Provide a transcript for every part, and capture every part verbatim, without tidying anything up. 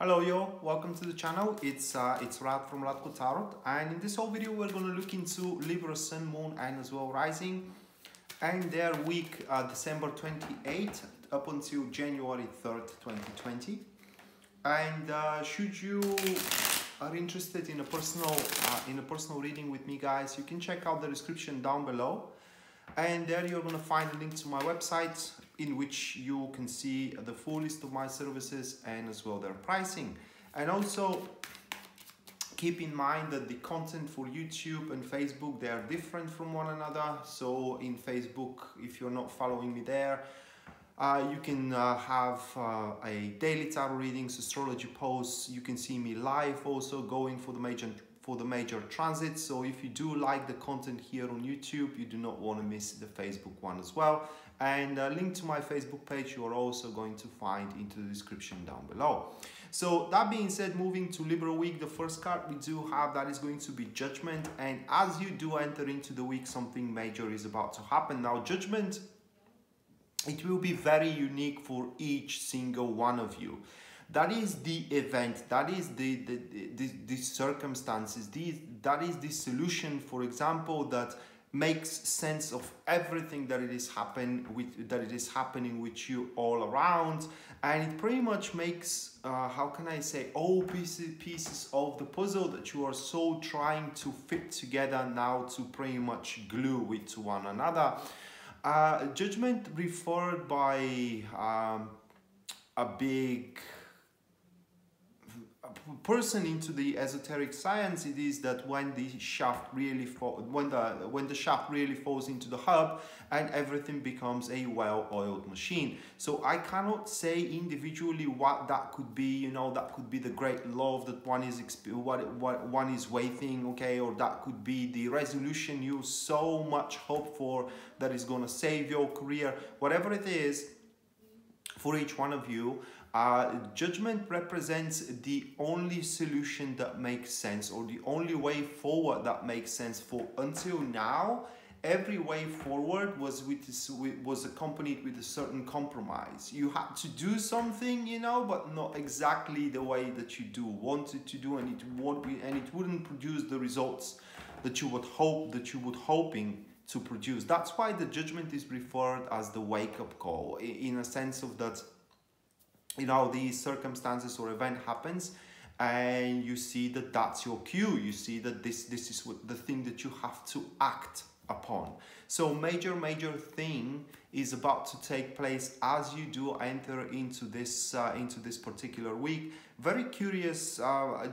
Hello y'all, welcome to the channel. It's uh, it's Rad from Radko Tarot, and in this whole video we're going to look into Libra Sun, Moon and as well Rising and their week uh, December twenty-eighth up until January third twenty twenty. And uh, should you are interested in a personal uh, in a personal reading with me, guys, you can check out the description down below, and there you're going to find a link to my website in which you can see the full list of my services and as well their pricing. And also keep in mind that the content for YouTube and Facebook, they are different from one another. So in Facebook, if you're not following me there, uh, you can uh, have uh, a daily tarot readings, astrology posts. You can see me live also going for the major for the major transits. So if you do like the content here on YouTube, you do not want to miss the Facebook one as well. And a link to my Facebook page you are also going to find into the description down below. So that being said, moving to Libra week, the first card we do have, that is going to be Judgment. And as you do enter into the week, something major is about to happen. Now Judgment, it will be very unique for each single one of you. That is the event, that is the, the, the, the circumstances, the, that is the solution, for example, that makes sense of everything that it is happen with that it is happening with you all around. And it pretty much makes, uh, how can I say, all pieces, pieces of the puzzle that you are so trying to fit together now to pretty much glue it to one another. Uh, judgment referred by um, a big person into the esoteric science, it is that when the shaft really fall, when the when the shaft really falls into the hub, and everything becomes a well-oiled machine. So I cannot say individually what that could be. You know, that could be the great love that one is what what one is waiting, okay, or that could be the resolution you so much hope for that is going to save your career. Whatever it is, for each one of you, Uh, judgment represents the only solution that makes sense, or the only way forward that makes sense. For until now, every way forward was with was accompanied with a certain compromise. You had to do something, you know, but not exactly the way that you do wanted to do, and it won't be, and it wouldn't produce the results that you would hope that you would hoping to produce. That's why the judgment is referred as the wake-up call, in a sense of that. You know, these circumstances or event happens, and you see that that's your cue. You see that this this is what the thing that you have to act upon. So major major thing is about to take place as you do enter into this uh, into this particular week. Very curious, uh,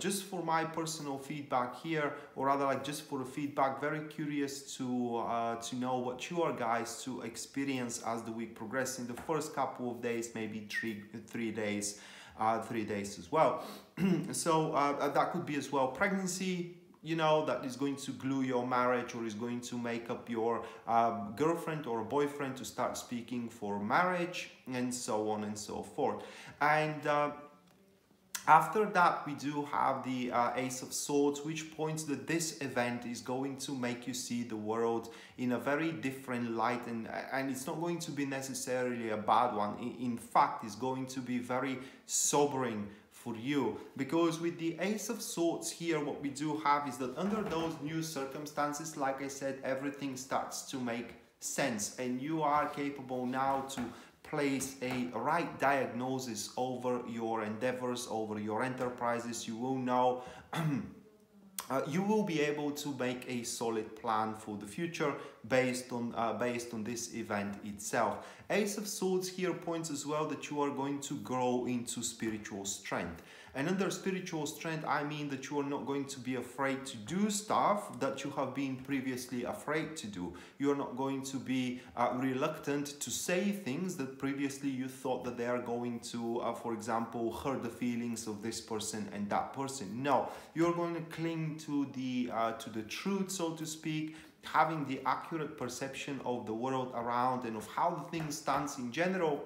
just for my personal feedback here, or rather like just for the feedback, very curious to uh, to know what you are guys to experience as the week progresses in the first couple of days, maybe three three days uh, three days as well. So uh, that could be as well pregnancy, you know, that is going to glue your marriage, or is going to make up your uh, girlfriend or boyfriend to start speaking for marriage, and so on and so forth. And uh, after that, we do have the uh, Ace of Swords, which points that this event is going to make you see the world in a very different light, and, and it's not going to be necessarily a bad one. In fact, it's going to be very sobering for you, because with the Ace of Swords here, what we do have is that under those new circumstances, like I said, everything starts to make sense, and you are capable now to place a right diagnosis over your endeavors, over your enterprises. You will know, uh, you will be able to make a solid plan for the future based on uh, based on this event itself. Ace of Swords here points as well that you are going to grow into spiritual strength. And under spiritual strength, I mean that you are not going to be afraid to do stuff that you have been previously afraid to do. You are not going to be uh, reluctant to say things that previously you thought that they are going to, uh, for example, hurt the feelings of this person and that person. No, you are going to cling to the uh, to the truth, so to speak, having the accurate perception of the world around and of how the thing stands in general.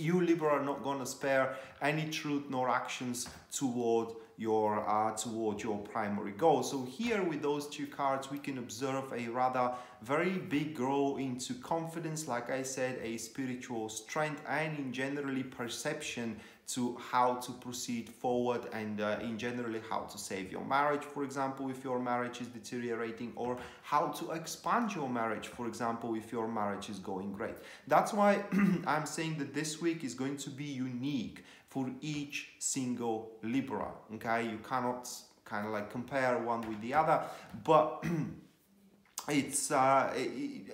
You, Libra, are not going to spare any truth nor actions toward your uh, toward your primary goal. So here with those two cards, we can observe a rather very big growth into confidence, like I said, a spiritual strength, and in generally perception to how to proceed forward and uh, in generally how to save your marriage, for example, if your marriage is deteriorating, or how to expand your marriage, for example, if your marriage is going great. That's why I'm saying that this week is going to be unique for each single Libra, okay? You cannot kind of like compare one with the other, but it's uh, it,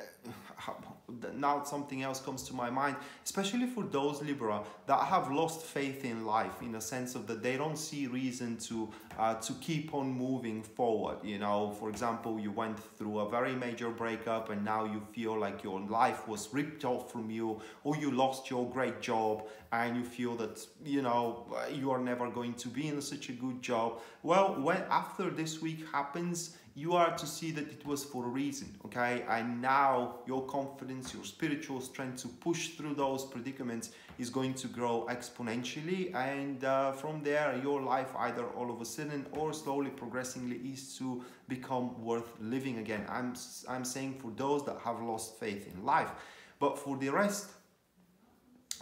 now something else comes to my mind, especially for those Libra that have lost faith in life, in a sense of that they don't see reason to uh, to keep on moving forward. You know, for example, you went through a very major breakup and now you feel like your life was ripped off from you, or you lost your great job and you feel that, you know, you are never going to be in such a good job. Well, when after this week happens, you are to see that it was for a reason, okay? And now your confidence, your spiritual strength to push through those predicaments is going to grow exponentially. And uh, from there, your life either all of a sudden or slowly, progressively is to become worth living again. I'm, I'm saying for those that have lost faith in life. But for the rest,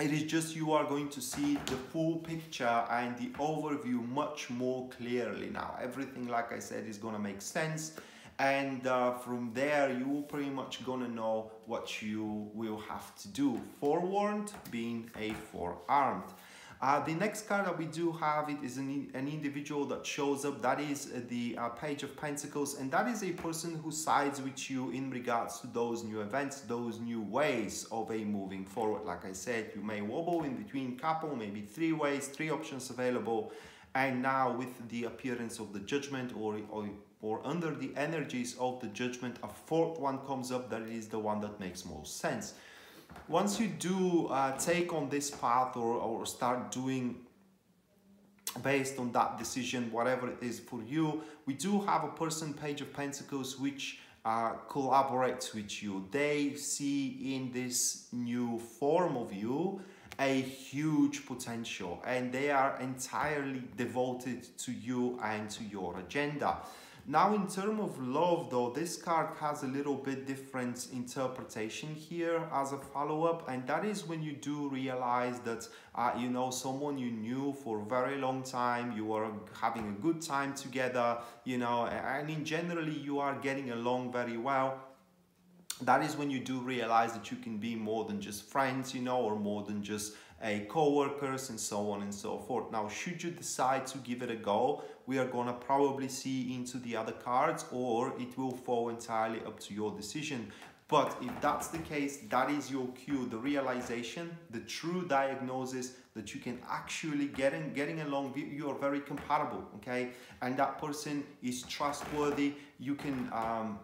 it is just you are going to see the full picture and the overview much more clearly now. Everything, like I said, is going to make sense. And uh, from there, you're pretty much going to know what you will have to do. Forewarned being a forearmed. Uh, the next card that we do have, it is an, an individual that shows up. That is the uh, Page of Pentacles. And that is a person who sides with you in regards to those new events, those new ways of a moving forward. Like I said, you may wobble in between couple, maybe three ways, three options available. And now with the appearance of the Judgment, or, or, or under the energies of the Judgment, a fourth one comes up. That is the one that makes most sense. Once you do uh, take on this path, or, or start doing based on that decision, whatever it is for you, we do have a person, Page of Pentacles, which uh, collaborates with you. They see in this new form of you a huge potential, and they are entirely devoted to you and to your agenda. Now, in terms of love, though, this card has a little bit different interpretation here as a follow-up, and that is when you do realize that, uh, you know, someone you knew for a very long time, you are having a good time together, you know, and in generally you are getting along very well. That is when you do realize that you can be more than just friends, you know, or more than just a co-workers and so on and so forth. Now, should you decide to give it a go, we are gonna probably see into the other cards, or it will fall entirely up to your decision. But if that's the case, that is your cue, the realization, the true diagnosis that you can actually get in, getting along, you are very compatible, okay? And that person is trustworthy, you can, um,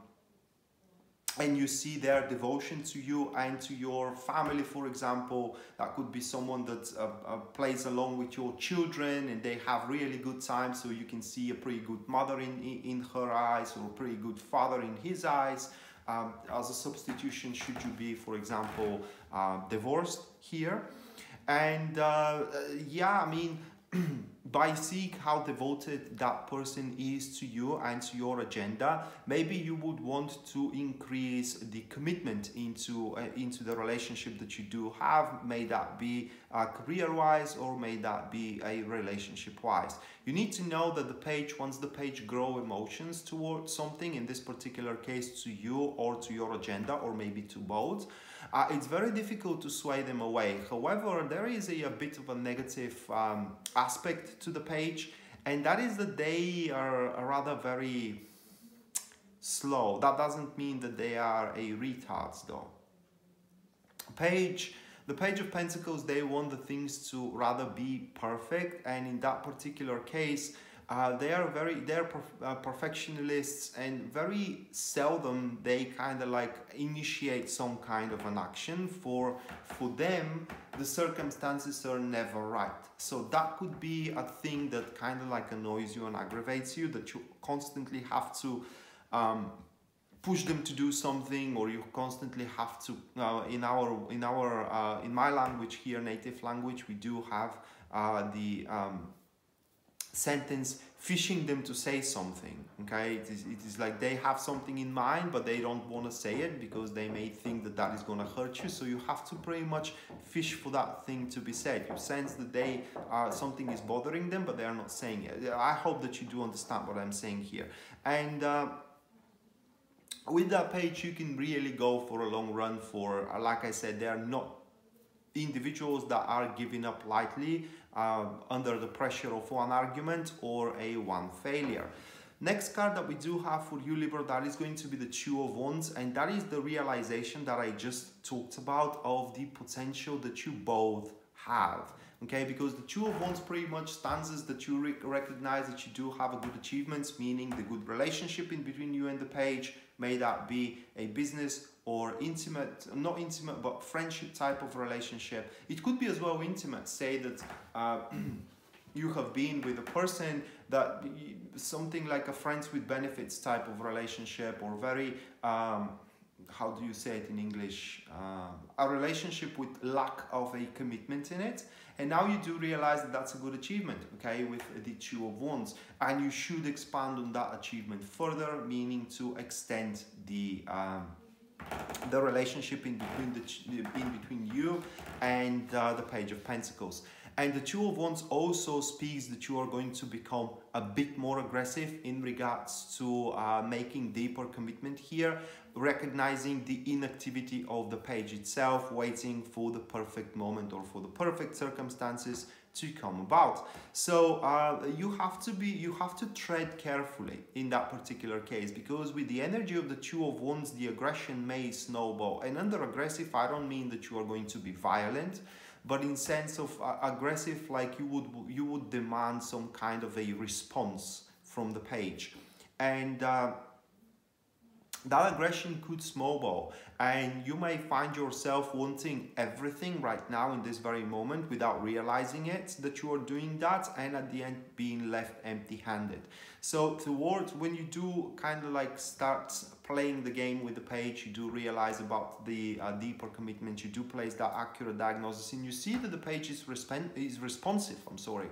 and you see their devotion to you and to your family, for example. That could be someone that uh, uh, plays along with your children and they have really good time, so you can see a pretty good mother in, in her eyes, or a pretty good father in his eyes. Um, as a substitution, should you be, for example, uh, divorced here. And uh, uh, yeah, I mean, by seeing how devoted that person is to you and to your agenda, maybe you would want to increase the commitment into uh, into the relationship that you do have. May that be uh, career-wise, or may that be a relationship-wise. You need to know that the page, once the page grow emotions towards something, in this particular case to you or to your agenda, or maybe to both, uh, it's very difficult to sway them away. However, there is a, a bit of a negative um, aspect to the page, and that is that they are rather very slow. That doesn't mean that they are a retards, though. Page, the Page of Pentacles, they want the things to rather be perfect, and in that particular case, uh, they are very they're perf uh, perfectionists, and very seldom they kind of like initiate some kind of an action. For for them, the circumstances are never right. So that could be a thing that kind of like annoys you and aggravates you, that you constantly have to um, push them to do something, or you constantly have to, uh, in our, in our, uh, in my language here, native language, we do have uh, the um, sentence fishing them to say something, okay? It is, it is like they have something in mind, but they don't want to say it because they may think that that is going to hurt you. So you have to pretty much fish for that thing to be said. You sense that they are, something is bothering them, but they are not saying it. I hope that you do understand what I'm saying here. And uh, with that page, you can really go for a long run for, like I said, they are not individuals that are giving up lightly uh, under the pressure of one argument or a one failure. Next card that we do have for you, Libra, that is going to be the Two of Wands, and that is the realization that I just talked about of the potential that you both have. Okay, because the Two of Wands pretty much stands as that you re recognize that you do have a good achievements, meaning the good relationship in between you and the page, may that be a business or intimate, not intimate, but friendship type of relationship. It could be as well intimate, say that uh, you have been with a person that something like a friends with benefits type of relationship, or very, um, how do you say it in English, uh, a relationship with lack of a commitment in it. And now you do realize that that's a good achievement, okay, with the Two of Wands. And you should expand on that achievement further, meaning to extend the um, the relationship in between, the, in between you and uh, the Page of Pentacles. And the Two of Wands also speaks that you are going to become a bit more aggressive in regards to uh, making deeper commitment here, recognizing the inactivity of the page itself, waiting for the perfect moment or for the perfect circumstances to come about. So uh, you have to be, you have to tread carefully in that particular case, because with the energy of the Two of Wands, the aggression may snowball. And under aggressive, I don't mean that you are going to be violent, but in sense of uh, aggressive, like you would, you would demand some kind of a response from the page. And uh, that aggression could snowball, and you may find yourself wanting everything right now in this very moment without realizing it that you are doing that, and at the end being left empty-handed. So towards, when you do kind of like start playing the game with the page, you do realize about the uh, deeper commitment, you do place that accurate diagnosis, and you see that the page is, is responsive, I'm sorry,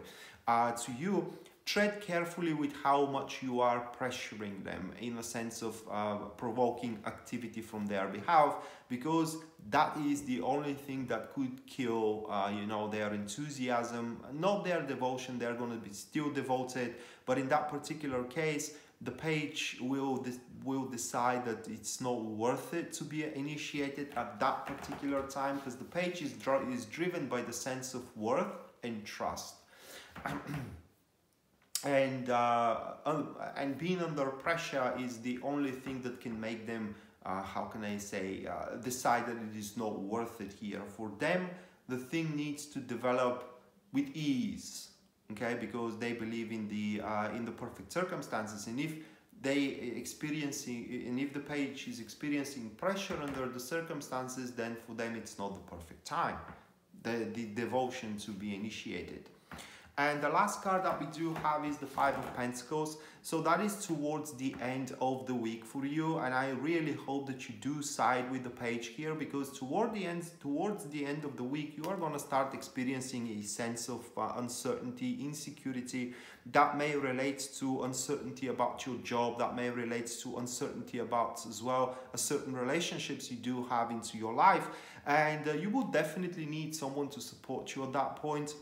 uh, to you. Tread carefully with how much you are pressuring them in a sense of uh, provoking activity from their behalf, because that is the only thing that could kill, uh, you know, their enthusiasm, not their devotion. They're going to be still devoted, but in that particular case, the page will de will decide that it's not worth it to be initiated at that particular time, because the page is dr is driven by the sense of worth and trust. And, uh, um, and being under pressure is the only thing that can make them, uh, how can I say, uh, decide that it is not worth it here. For them, the thing needs to develop with ease, okay? Because they believe in the, uh, in the perfect circumstances. And if they experiencing, and if the page is experiencing pressure under the circumstances, then for them it's not the perfect time, the, the devotion to be initiated. And the last card that we do have is the Five of Pentacles. So that is towards the end of the week for you. And I really hope that you do side with the page here, because toward the end, towards the end of the week, you are going to start experiencing a sense of uh, uncertainty, insecurity that may relate to uncertainty about your job, that may relate to uncertainty about as well a certain relationships you do have into your life. And uh, you will definitely need someone to support you at that point.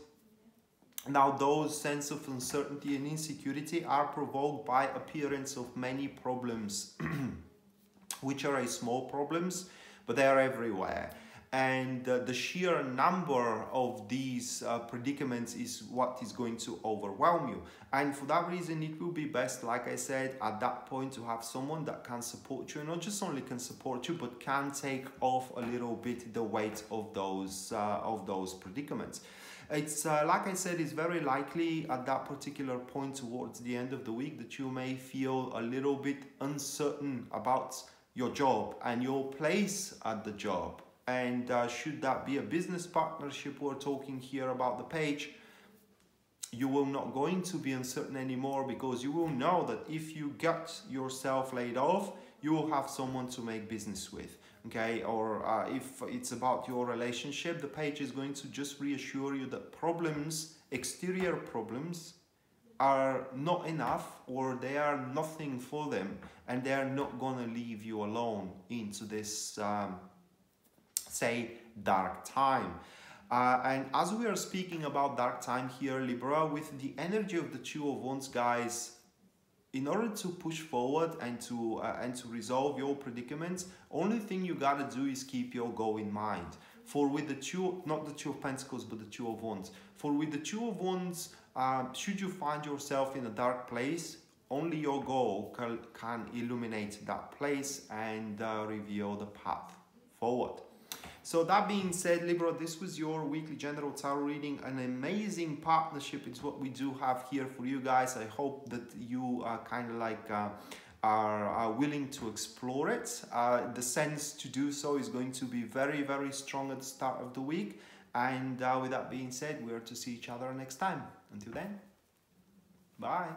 Now, those sense of uncertainty and insecurity are provoked by appearance of many problems, which are a small problems, but they are everywhere. And uh, the sheer number of these uh, predicaments is what is going to overwhelm you. And for that reason, it will be best, like I said, at that point to have someone that can support you, and not just only can support you, but can take off a little bit the weight of those, uh, of those predicaments. It's uh, like I said, it's very likely at that particular point towards the end of the week that you may feel a little bit uncertain about your job and your place at the job. And uh, should that be a business partnership we're talking here about the page, you will not going to be uncertain anymore, because you will know that if you get yourself laid off, you will have someone to make business with. Okay, or uh, if it's about your relationship, the page is going to just reassure you that problems, exterior problems, are not enough, or they are nothing for them, and they are not gonna leave you alone into this um, say dark time. Uh, and as we are speaking about dark time here, Libra, with the energy of the Two of Wands, guys, in order to push forward and to uh, and to resolve your predicaments, only thing you gotta do is keep your goal in mind. For with the two, not the Two of Pentacles, but the Two of Wands. For with the Two of Wands, uh, should you find yourself in a dark place, only your goal can, can illuminate that place and uh, reveal the path forward. So that being said, Libra, this was your weekly general tarot reading. An amazing partnership is what we do have here for you guys. I hope that you are kind of like uh, are, are willing to explore it. Uh, the sense to do so is going to be very, very strong at the start of the week. And uh, with that being said, we are to see each other next time. Until then, bye.